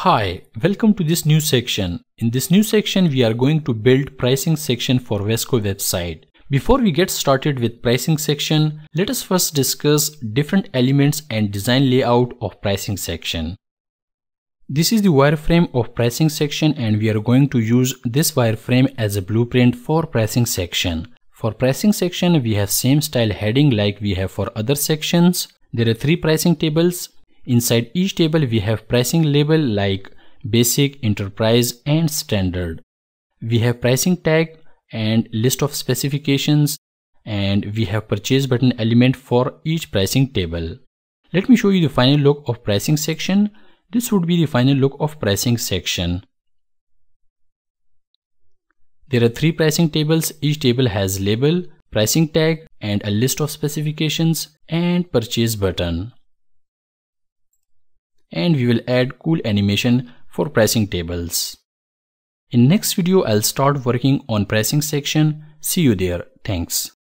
Hi, welcome to this new section. In this new section, we are going to build pricing section for Vesco website. Before we get started with pricing section, let us first discuss different elements and design layout of pricing section. This is the wireframe of pricing section and we are going to use this wireframe as a blueprint for pricing section. For pricing section, we have same style heading like we have for other sections. There are three pricing tables. Inside each table we have pricing label like basic, enterprise and standard. We have pricing tag and list of specifications and we have purchase button element for each pricing table. Let me show you the final look of pricing section. This would be the final look of pricing section. There are three pricing tables. Each table has label, pricing tag and a list of specifications and purchase button. And we will add cool animation for pricing tables. In next video, I'll start working on pricing section. See you there. Thanks.